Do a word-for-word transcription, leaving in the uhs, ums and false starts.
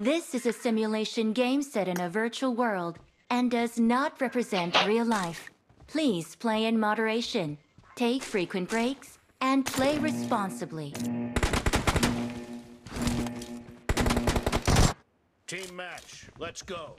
This is a simulation game set in a virtual world and does not represent real life. Please play in moderation, take frequent breaks, and play responsibly. Team match, let's go.